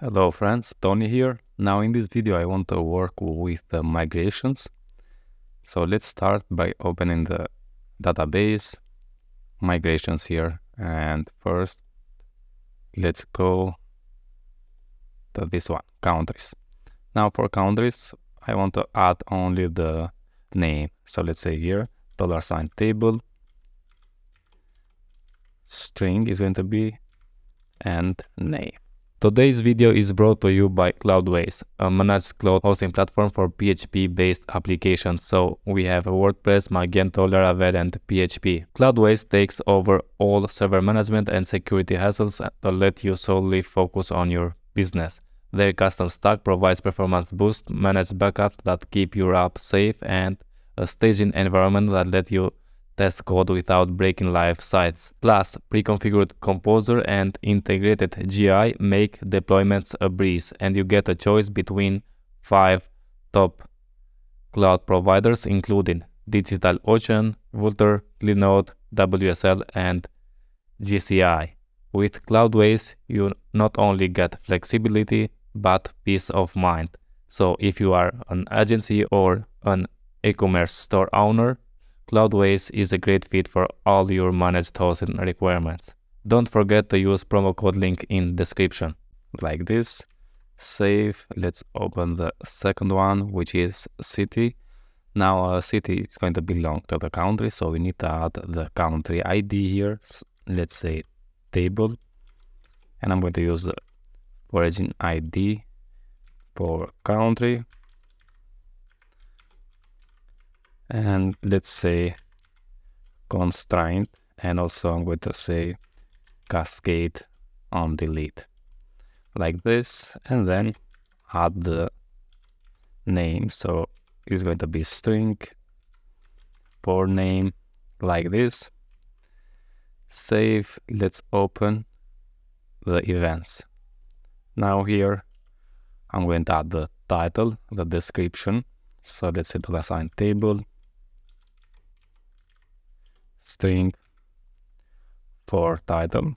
Hello friends, Tony here. Now in this video I want to work with migrations. So let's start by opening the database, migrations here, and first let's go to this one, countries. Now for countries I want to add only the name. So let's say here $table, string is going to be, and name. Today's video is brought to you by Cloudways, a managed cloud hosting platform for PHP-based applications. So we have WordPress, Magento, Laravel, and PHP. Cloudways takes over all server management and security hassles to let you solely focus on your business. Their custom stack provides performance boost, managed backups that keep your app safe, and a staging environment that lets you test code without breaking live sites. Plus, pre-configured composer and integrated GI make deployments a breeze, and you get a choice between 5 top cloud providers, including DigitalOcean, Vultr, Linode, WSL, and GCI. With Cloudways, you not only get flexibility, but peace of mind. So if you are an agency or an e-commerce store owner, Cloudways is a great fit for all your managed hosting requirements. Don't forget to use promo code link in description. Like this, save. Let's open the second one, which is city. Now a city is going to belong to the country, so we need to add the country ID here. Let's say table, and I'm going to use the origin ID for country. And let's say constraint, and also I'm going to say cascade on delete, like this, and then add the name. So it's going to be string for name, like this. Save. Let's open the events. Now here I'm going to add the title, the description. So let's say $table. String for title,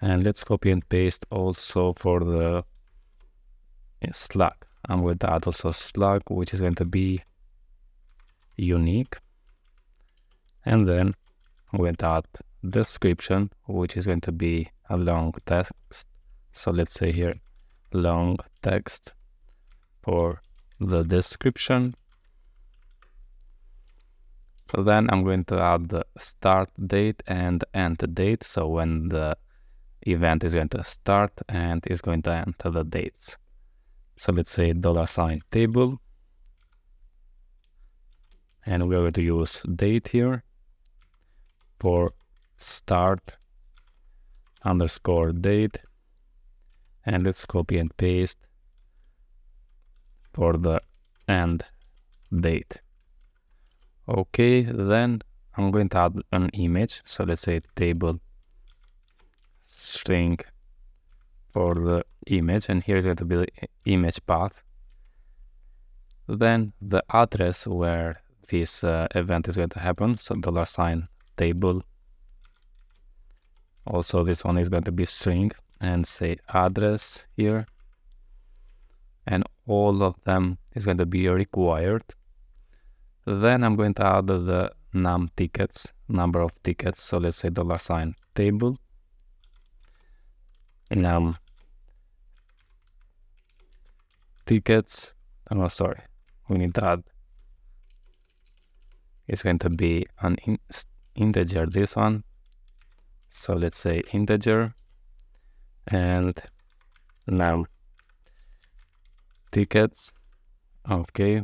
and let's copy and paste also for the Slack. I'm going to add also Slack, which is going to be unique, and then I'm going to add description, which is going to be a long text. So let's say here long text for the description. So then I'm going to add the start date and end date. So when the event is going to start and is going to end the dates. So let's say $table. And we are going to use date here for start underscore date. And let's copy and paste for the end date. Okay, then I'm going to add an image. So let's say table string for the image, and here's going to be the image path. Then the address where this event is going to happen. So $table. Also this one is going to be string, and say address here. And all of them is going to be required. Then I'm going to add the num tickets, number of tickets. So let's say $table, num tickets. Oh, sorry, we need to add. It's going to be an integer, this one. So let's say integer and num tickets. Okay.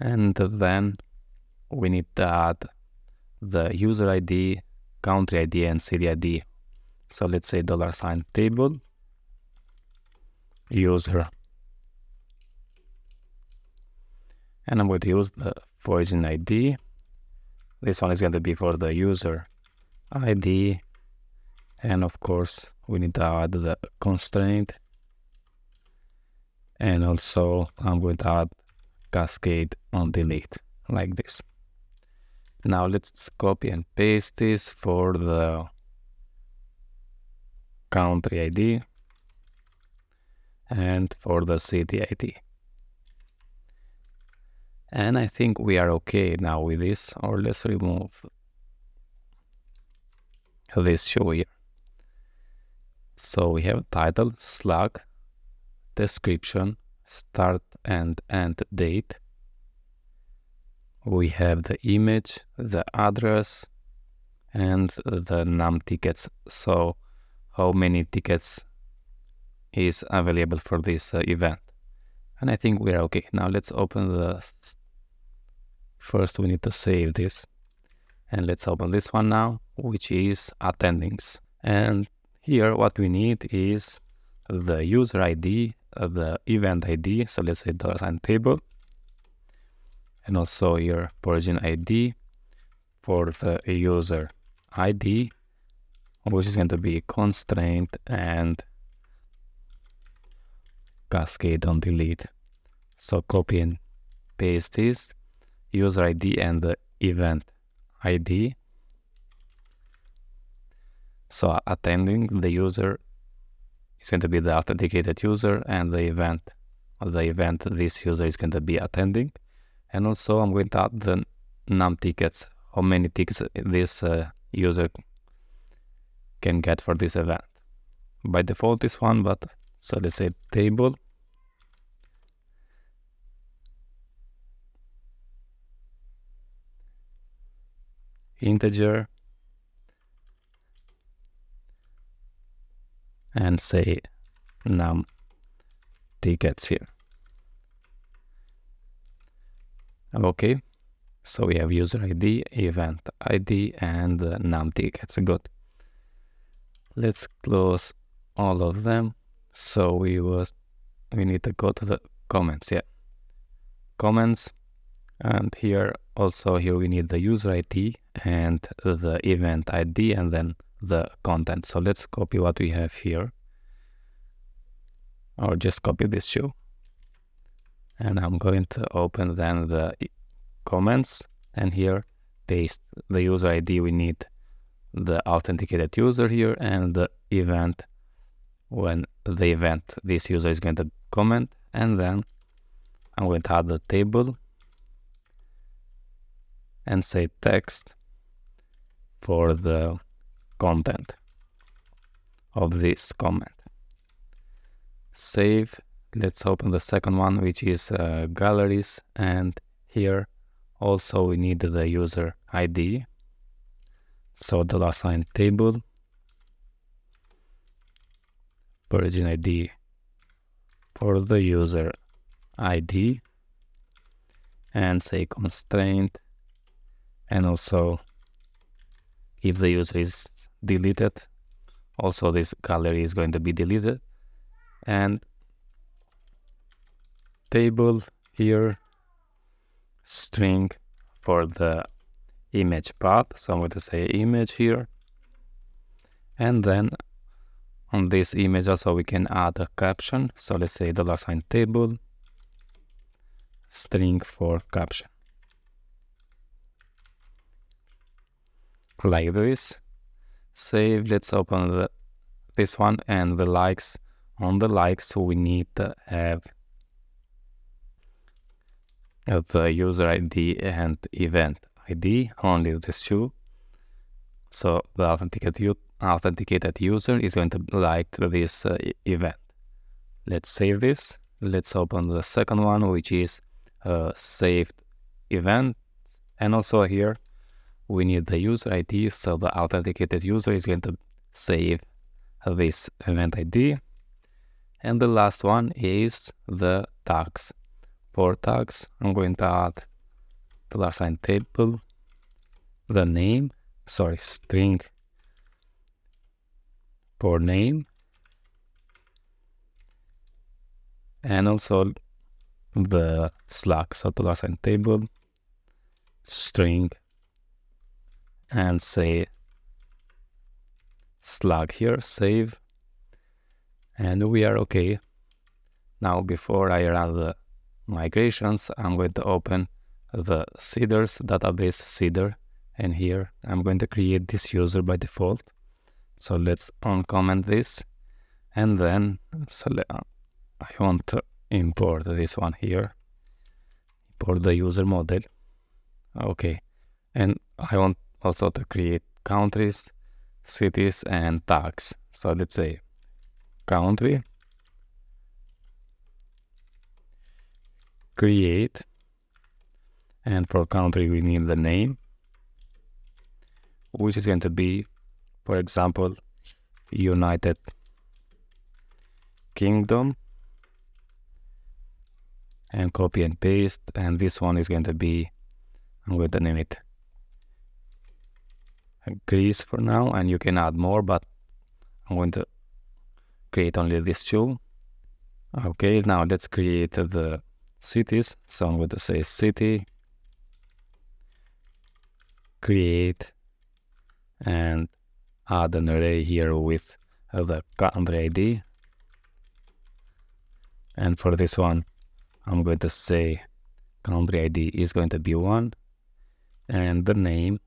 And then we need to add the user ID, country ID, and city ID. So let's say $table, user. And I'm going to use the origin ID. This one is going to be for the user ID. And of course, we need to add the constraint. And also, I'm going to add cascade on delete, like this. Now let's copy and paste this for the country ID, and for the city ID. And I think we are okay now with this, or let's remove this show here. So we have title, slug, description, start and end date. We have the image, the address, and the num tickets. So how many tickets is available for this event. And I think we are okay. Now let's open the, first we need to save this. And let's open this one now, which is attendings. And here what we need is the user ID, the event ID. So let's say $table. And also your origin ID for the user ID, which is going to be constraint and cascade on delete. So copy and paste this user ID and the event ID. So attending the user is going to be the authenticated user, and the event this user is going to be attending. And also I'm going to add the num tickets, how many tickets this user can get for this event. By default is one, but so let's say table. Integer. And say num tickets here. Okay, so we have user ID, event ID, and num tickets. Good. Let's close all of them. So we need to go to the comments. Yeah, comments, and here also we need the user ID and the event ID, and then the content. So let's copy what we have here, or just copy this show. And I'm going to open then the comments, and here paste the user ID. We need the authenticated user here and the event when the event this user is going to comment. And then I'm going to add the table and say text for the content of this comment. Save. Let's open the second one, which is galleries, and here also we need the user ID. So $table, origin ID for the user ID, and say constraint, and also if the user is deleted, also this gallery is going to be deleted. And table here, string for the image path. So I'm going to say image here, and then on this image also we can add a caption. So let's say $table, string for caption, like this. Save. Let's open this one, and the likes. On the likes we need to have the user ID and event ID, only these two. So the authenticated user is going to like this event. Let's save this. Let's open the second one, which is saved event. And also here we need the user ID. So the authenticated user is going to save this event ID. And the last one is the tags. For tags, I'm going to add $table, the name, string for name, and also the slug. So $table, string, and say slug here. Save, and we are okay. Now before I run the migrations, I'm going to open the Cedars database, Cedar, and here I'm going to create this user by default. So let's uncomment this, and then select, I want to import this one here, import the user model. Okay, and I want also to create countries, cities, and tags. So let's say country, create, and for country we need the name, which is going to be, for example, United Kingdom, and copy and paste. And this one is going to be, I'm going to name it Greece for now, and you can add more, but I'm going to create only these two. Okay, now let's create the cities. So I'm going to say city, create, and add an array here with the country ID. And for this one, I'm going to say country ID is going to be 1, and the name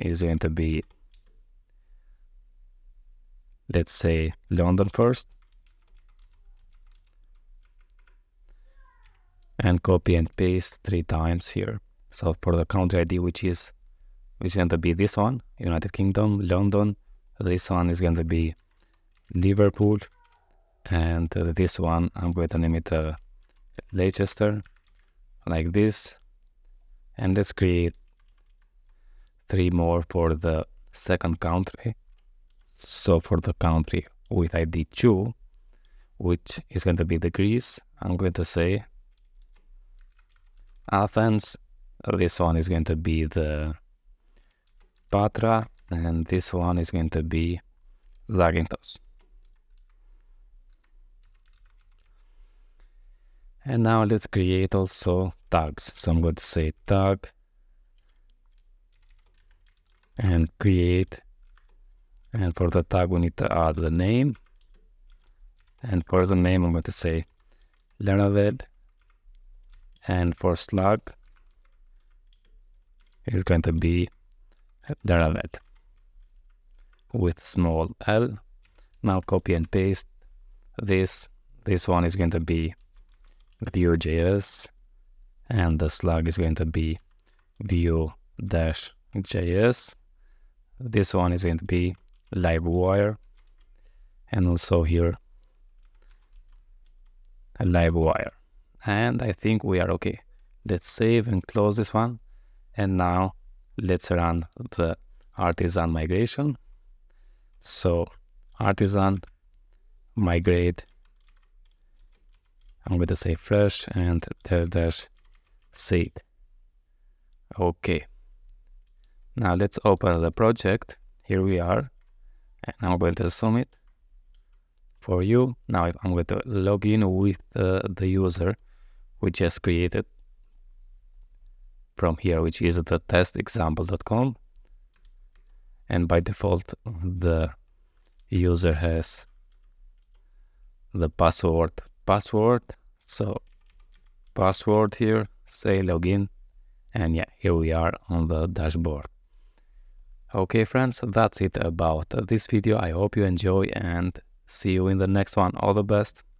is going to be, let's say, London first, and copy and paste 3 times here. So for the country ID, which is going to be this one, United Kingdom, London, this one is going to be Liverpool, and this one I'm going to name it Leicester, like this. And let's create 3 more for the second country. So for the country with ID 2, which is going to be the Greece, I'm going to say Athens, this one is going to be the Patra, and this one is going to be Zakynthos. And now let's create also tags. So I'm going to say tag and create. And for the tag, we need to add the name. And for the name, I'm going to say Laravel. And for slug, it's going to be Laravel with small L. Now copy and paste this. This one is going to be Vue.js, and the slug is going to be Vue-js. This one is going to be Livewire, and also here Livewire. And I think we are okay. Let's save and close this one. And now let's run the artisan migration. So artisan migrate, I'm going to say fresh and --seed. Okay. Now let's open the project. Here we are. And I'm going to zoom it for you. Now I'm going to log in with the user we just created from here, which is the testexample.com. And by default, the user has the password. So password here, say login, and yeah, here we are on the dashboard. Okay friends, that's it about this video. I hope you enjoy, and see you in the next one. All the best.